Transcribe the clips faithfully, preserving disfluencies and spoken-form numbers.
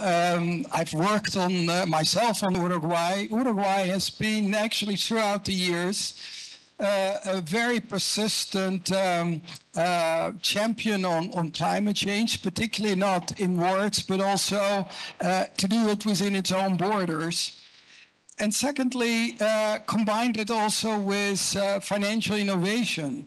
Um, I've worked on uh, myself on Uruguay. Uruguay has been actually throughout the years uh, a very persistent um, uh, champion on, on climate change, particularly not in words, but also uh, to do it within its own borders. And secondly, uh, combined it also with uh, financial innovation.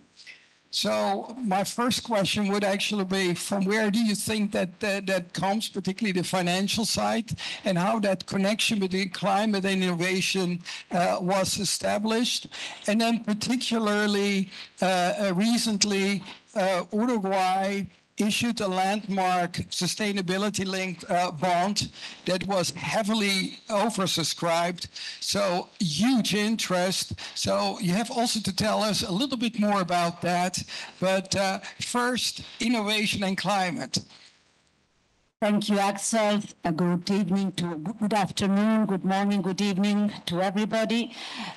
So my first question would actually be, from where do you think that, that that comes, particularly the financial side, and how that connection between climate and innovation uh, was established? And then particularly uh, recently, uh, Uruguay issued a landmark sustainability-linked uh, bond that was heavily oversubscribed, so huge interest. So you have also to tell us a little bit more about that. But uh, first, innovation and climate. Thank you, Axel. A good evening to, good afternoon, good morning, good evening to everybody.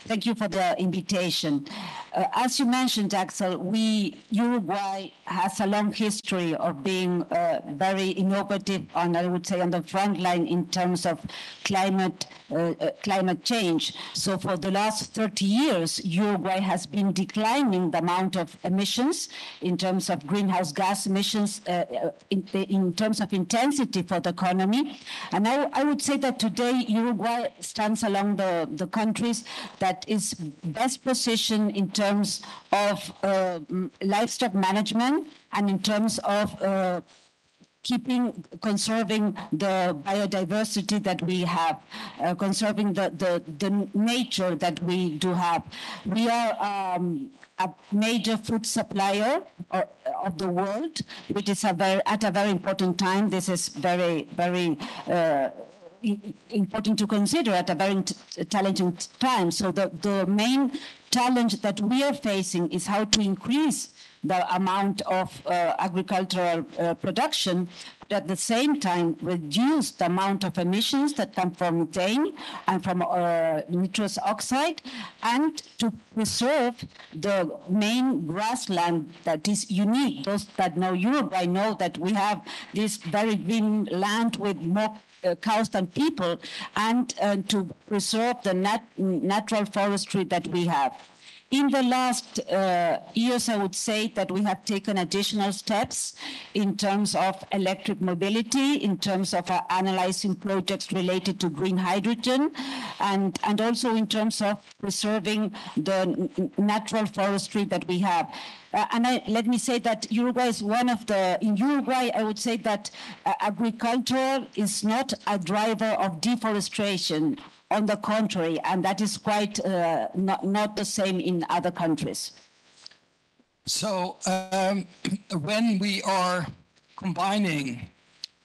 Thank you for the invitation. Uh, as you mentioned, Axel, we, Uruguay has a long history of being uh, very innovative and I would say on the front line in terms of climate, uh, uh, climate change. So for the last thirty years, Uruguay has been declining the amount of emissions in terms of greenhouse gas emissions, uh, in, in terms of intensity for the economy. And I, I would say that today Uruguay stands along the, the countries that is best positioned in terms of uh, livestock management and in terms of uh, keeping, conserving the biodiversity that we have, uh, conserving the, the, the nature that we do have. We are um, a major food supplier or, of the world, which is a very, at a very important time. This is very, very uh, important to consider at a very challenging time. So the, the main challenge that we are facing is how to increase the amount of uh, agricultural uh, production, but at the same time reduce the amount of emissions that come from methane and from uh, nitrous oxide, and to preserve the main grassland that is unique. Those that know Uruguay know that we have this very green land with more Uh, cows and people, and uh, to preserve the nat natural forestry that we have. In the last uh, years, I would say that we have taken additional steps in terms of electric mobility, in terms of uh, analyzing projects related to green hydrogen, and, and also in terms of preserving the natural forestry that we have. Uh, and I, let me say that Uruguay is one of the, in Uruguay, I would say that uh, agriculture is not a driver of deforestation. On the contrary, and that is quite uh, not, not the same in other countries. So um, when we are combining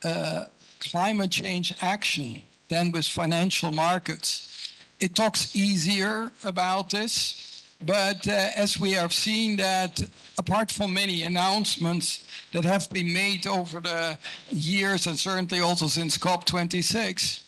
uh, climate change action then with financial markets, it talks easier about this. But uh, as we have seen that, apart from many announcements that have been made over the years and certainly also since COP twenty-six,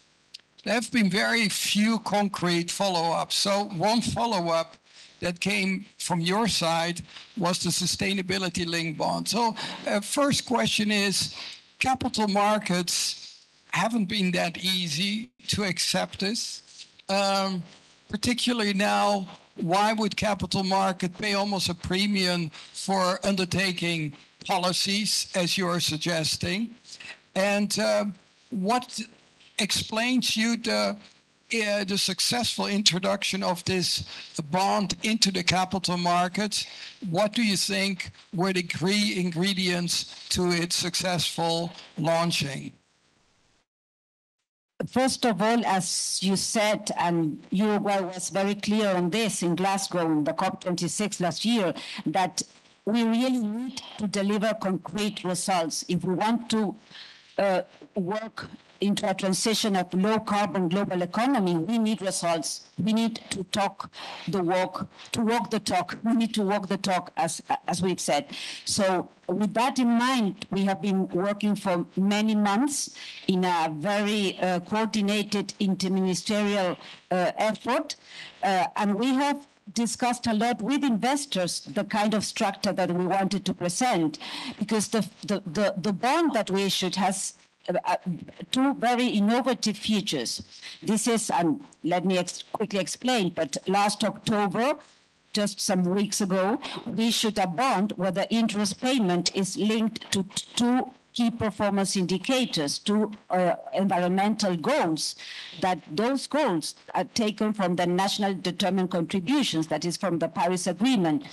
there have been very few concrete follow-ups. So one follow-up that came from your side was the sustainability-linked bond. So uh, first question is, capital markets haven't been that easy to accept this, um, particularly now. Why would capital market pay almost a premium for undertaking policies, as you're suggesting? And uh, what explains you the, uh, the successful introduction of this bond into the capital markets? What do you think were the key ingredients to its successful launching? First of all, as you said, and Uruguay was very clear on this in Glasgow in the COP twenty-six last year, that we really need to deliver concrete results if we want to uh, work into a transition of low-carbon global economy. We need results. We need to talk the walk, to walk the talk. We need to walk the talk, as, as we've said. So with that in mind, we have been working for many months in a very uh, coordinated interministerial uh, effort, uh, and we have discussed a lot with investors the kind of structure that we wanted to present, because the, the, the, the bond that we issued has uh, two very innovative features. This is, um, let me ex quickly explain, but last October, just some weeks ago, we should have bond whether interest payment is linked to two key performance indicators, to uh, environmental goals, that those goals are taken from the national determined contributions, that is from the Paris Agreement.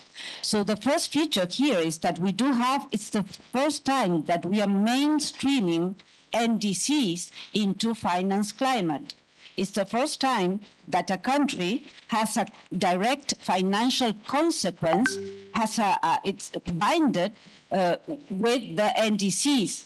So the first feature here is that we do have, it's the first time that we are mainstreaming N D Cs into finance climate. It's the first time that a country has a direct financial consequence, has a, uh, it's binded Uh, with the N D Cs.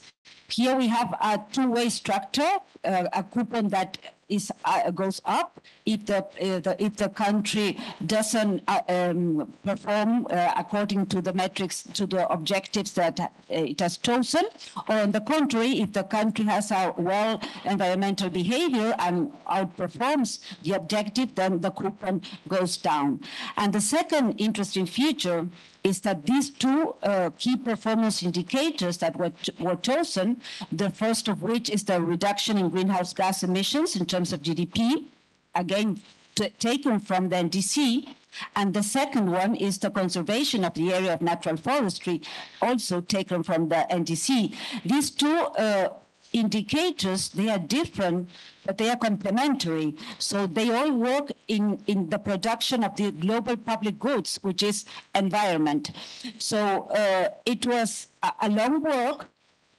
Here we have a two-way structure, uh, a coupon that is uh, goes up if the, uh, the if the country doesn't uh, um, perform uh, according to the metrics, to the objectives that uh, it has chosen, or on the contrary, if the country has a well environmental behavior and outperforms the objective, then the coupon goes down. And the second interesting feature is that these two uh, key performance indicators that were, ch were chosen, the first of which is the reduction in greenhouse gas emissions in terms of G D P, again, taken from the N D C, and the second one is the conservation of the area of natural forestry, also taken from the N D C. These two uh, indicators, they are different, but they are complementary. So they all work in, in the production of the global public goods, which is environment. So uh, it was a, a long work.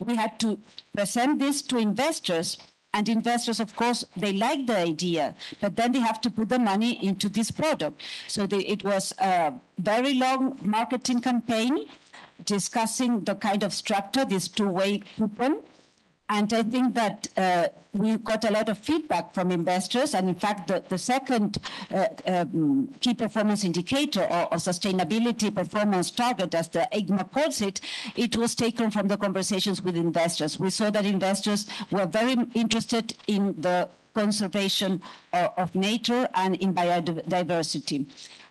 We had to present this to investors. And investors, of course, they like the idea, but then they have to put the money into this product. So they, it was a very long marketing campaign discussing the kind of structure, this two-way coupon. And I think that uh, we got a lot of feedback from investors. And in fact, the, the second uh, um, key performance indicator or, or sustainability performance target, as the EGMA calls it, it was taken from the conversations with investors. We saw that investors were very interested in the conservation uh, of nature and in biodiversity.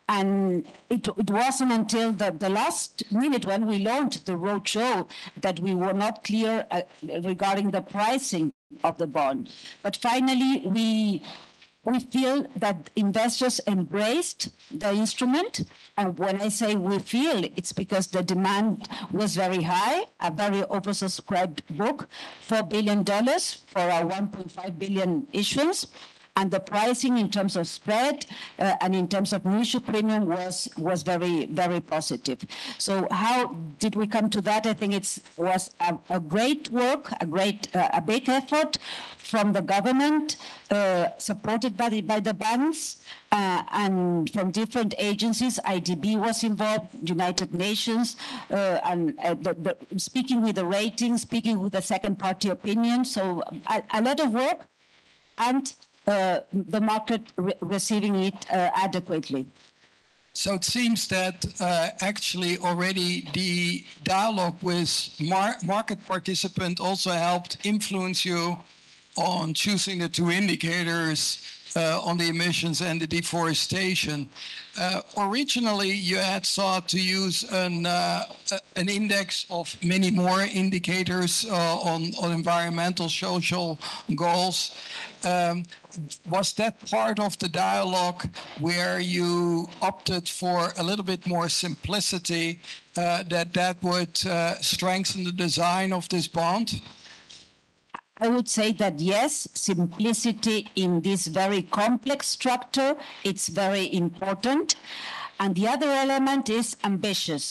And it, it wasn't until the, the last minute when we launched the roadshow that we were not clear uh, regarding the pricing of the bond. But finally, we, we feel that investors embraced the instrument. And when I say we feel, it's because the demand was very high, a very oversubscribed book, four billion dollars for our one point five billion issuance. And the pricing in terms of spread uh, and in terms of new issue premium was, was very, very positive. So how did we come to that? I think it was a, a great work, a great, uh, a big effort from the government, uh, supported by the, by the banks, uh, and from different agencies. I D B was involved, United Nations, uh, and uh, the, the, speaking with the ratings, speaking with the second party opinion. So a, a lot of work, and Uh, the market re receiving it uh, adequately. So it seems that uh, actually already the dialogue with mar market participants also helped influence you on choosing the two indicators uh, on the emissions and the deforestation. Uh, originally, you had sought to use an, uh, an index of many more indicators uh, on, on environmental, social goals. Um, was that part of the dialogue where you opted for a little bit more simplicity, uh, that that would uh, strengthen the design of this bond? I would say that yes, simplicity in this very complex structure, it's very important. And the other element is ambitious.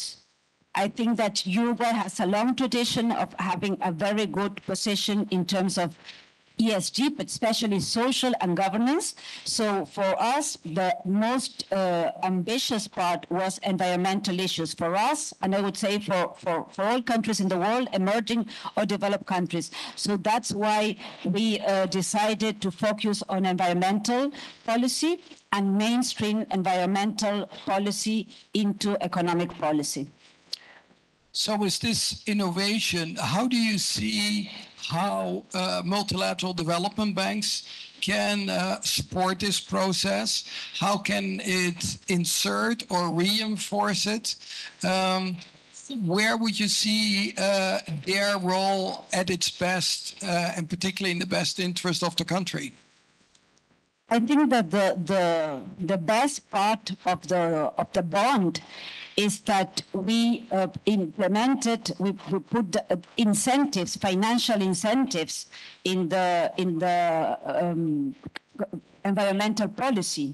I think that Uruguay has a long tradition of having a very good position in terms of E S G, but especially social and governance. So for us, the most uh, ambitious part was environmental issues for us, and I would say for, for, for all countries in the world, emerging or developed countries. So that's why we uh, decided to focus on environmental policy and mainstream environmental policy into economic policy. So with this innovation, how do you see how uh, multilateral development banks can uh, support this process? How can it insert or reinforce it? Um, where would you see uh, their role at its best, uh, and particularly in the best interest of the country? I think that the, the, the best part of the, of the bond is that we uh, implemented, we, we put the, uh, incentives, financial incentives in the, in the um, environmental policy.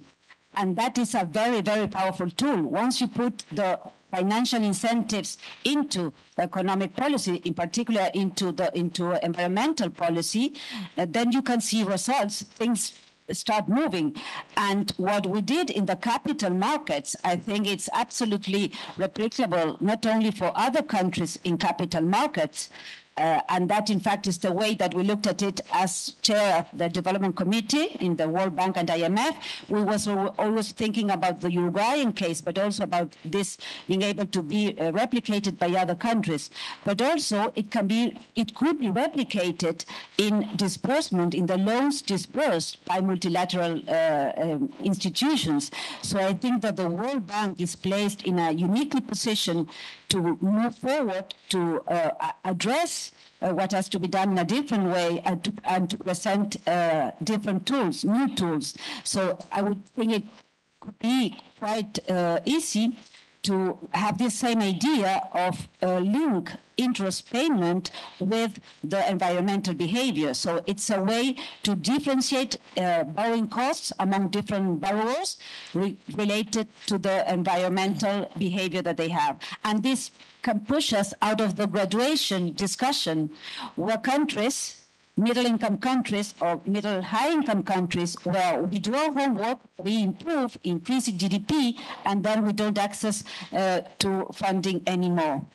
And that is a very, very powerful tool. Once you put the financial incentives into economic policy, in particular into the into environmental policy, uh, then you can see results. Things start moving. And what we did in the capital markets, I think it's absolutely replicable, not only for other countries in capital markets, uh, and that in fact is the way that we looked at it as chair of the development committee in the World Bank and I M F. We was always thinking about the Uruguayan case, but also about this being able to be uh, replicated by other countries. But also it can be, it could be replicated in disbursement, in the loans disbursed by multilateral uh, um, institutions. So I think that the World Bank is placed in a unique position to move forward, to uh, address uh, what has to be done in a different way, and to, and to present uh, different tools, new tools. So I would think it could be quite uh, easy to have this same idea of uh, link interest payment with the environmental behavior. So it's a way to differentiate uh, borrowing costs among different borrowers re related to the environmental behavior that they have. And this can push us out of the graduation discussion where countries, middle-income countries or middle-high-income countries, where we do our homework, we improve, increase G D P, and then we don't access uh, to funding anymore.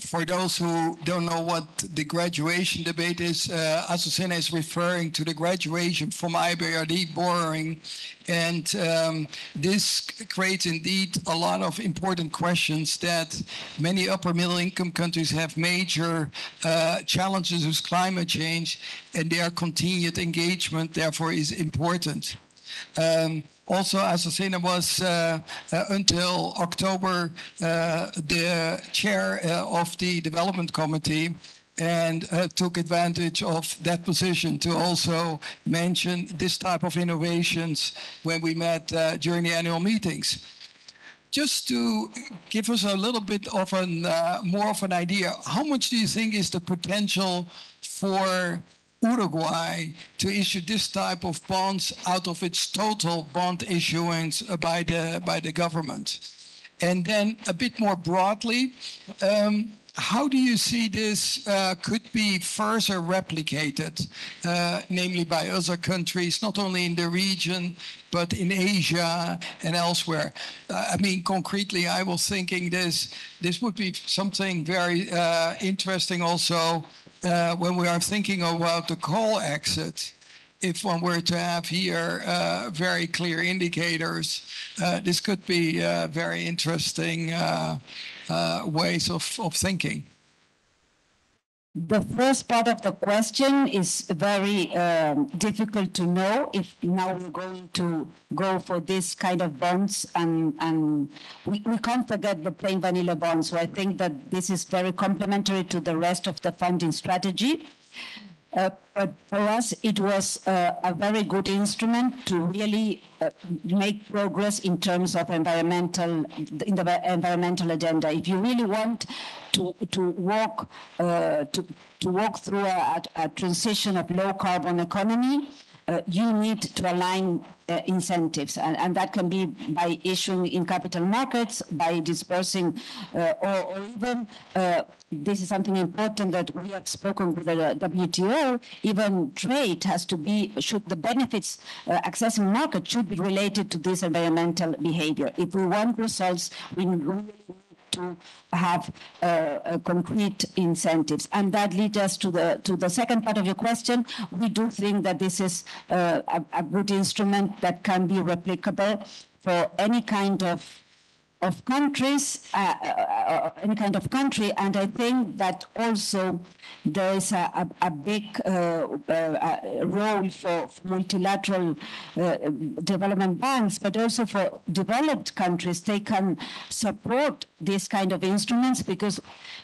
For those who don't know what the graduation debate is, uh, Azucena is referring to the graduation from I B R D borrowing, and um, this creates indeed a lot of important questions that many upper middle income countries have major uh, challenges with climate change, and their continued engagement therefore is important. Um, Also, Azucena was, uh, uh, until October, uh, the chair uh, of the Development Committee, and uh, took advantage of that position to also mention this type of innovations when we met uh, during the annual meetings. Just to give us a little bit of an, uh, more of an idea, how much do you think is the potential for Uruguay to issue this type of bonds out of its total bond issuance by the by the government? And then a bit more broadly, um, how do you see this uh, could be further replicated, uh, namely by other countries, not only in the region, but in Asia and elsewhere? Uh, I mean, concretely, I was thinking this, this would be something very uh, interesting also Uh, when we are thinking about the coal exit, if one were to have here uh, very clear indicators, uh, this could be uh, very interesting uh, uh, ways of, of thinking. The first part of the question is very um, difficult to know if now we're going to go for this kind of bonds, and, and we, we can't forget the plain vanilla bonds. So I think that this is very complementary to the rest of the funding strategy. Uh, but for us, it was uh, a very good instrument to really uh, make progress in terms of environmental, in the environmental agenda. If you really want to to walk uh, to to walk through a, a transition of low carbon economy, uh, you need to align uh, incentives, and, and that can be by issuing in capital markets, by dispersing, uh, or, or even. Uh, This is something important that we have spoken with the W T O. Even trade has to be, should the benefits uh, accessing market should be related to this environmental behavior. If we want results, we need to have uh, concrete incentives. And that leads us to the to the second part of your question. We do think that this is uh, a, a good instrument that can be replicable for any kind of of countries, uh, uh, any kind of country, and I think that also there is a, a, a big uh, uh, role for, for multilateral uh, development banks, but also for developed countries. They can support these kind of instruments, because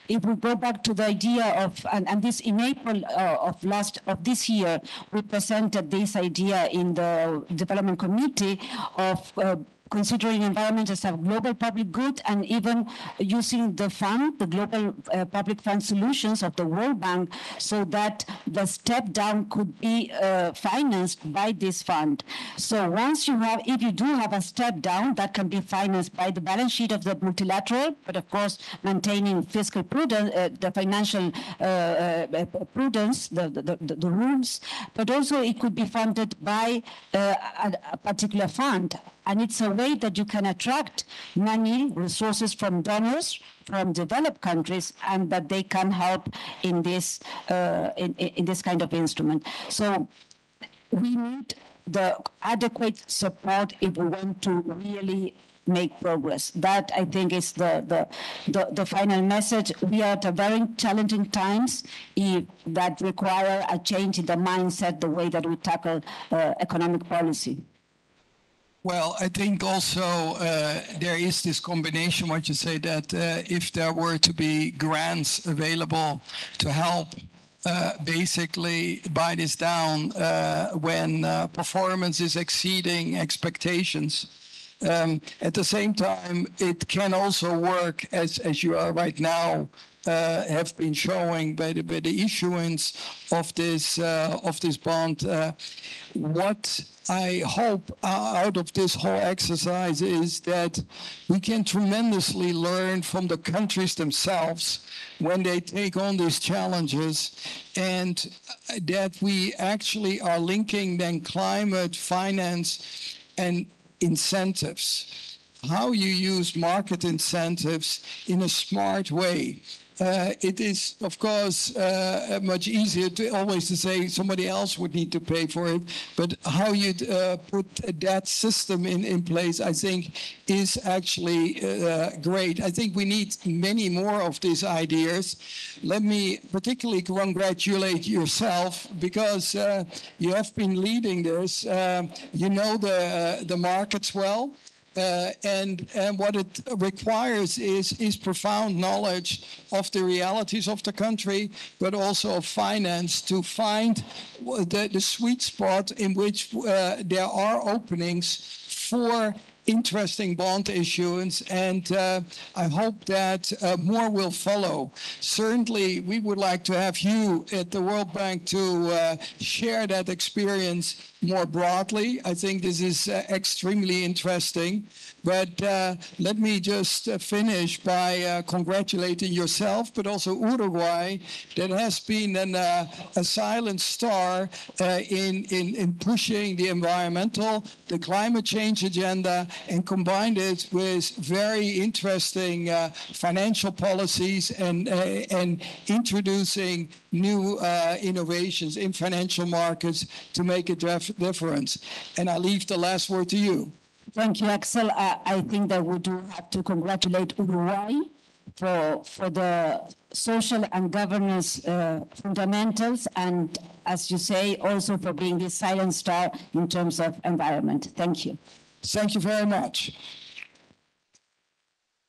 if we go back to the idea of, and, and this in April uh, of last of this year, we presented this idea in the Development Committee of uh, considering environment as a global public good, and even using the fund, the global uh, public fund solutions of the World Bank, so that the step down could be uh, financed by this fund. So once you have, if you do have a step down, that can be financed by the balance sheet of the multilateral, but of course maintaining fiscal prudence, uh, the financial uh, uh, prudence, the, the, the, the rules, but also it could be funded by uh, a, a particular fund. And it's a way that you can attract money, resources from donors, from developed countries, and that they can help in this uh, in, in this kind of instrument. So we need the adequate support if we want to really make progress. That, I think, is the, the, the, the final message. We are at a very challenging times that require a change in the mindset, the way that we tackle uh, economic policy. Well, I think also uh, there is this combination, what you say, that uh, if there were to be grants available to help uh, basically buy this down uh, when uh, performance is exceeding expectations. Um, at the same time, it can also work, as, as you are right now, Uh, have been showing by the, by the issuance of this uh, of this bond. Uh, what I hope out of this whole exercise is that we can tremendously learn from the countries themselves when they take on these challenges, and that we actually are linking then climate, finance, and incentives. How you use market incentives in a smart way. Uh, it is, of course, uh, much easier to always to say somebody else would need to pay for it. But how you uh, put that system in, in place, I think, is actually uh, great. I think we need many more of these ideas. Let me particularly congratulate yourself, because uh, you have been leading this. Uh, you know the, the markets well. Uh, and, and what it requires is, is profound knowledge of the realities of the country, but also of finance, to find the, the sweet spot in which uh, there are openings for interesting bond issuance, and uh, I hope that uh, more will follow. Certainly, we would like to have you at the World Bank to uh, share that experience more broadly. I think this is uh, extremely interesting. But uh, let me just uh, finish by uh, congratulating yourself, but also Uruguay, that has been an, uh, a silent star uh, in, in, in pushing the environmental, the climate change agenda, and combined it with very interesting uh, financial policies and, uh, and introducing new uh, innovations in financial markets to make a difference. And I leave the last word to you. Thank you, Axel. I, I think that we do have to congratulate Uruguay for, for the social and governance uh, fundamentals, and, as you say, also for being this silent star in terms of environment. Thank you. Thank you very much.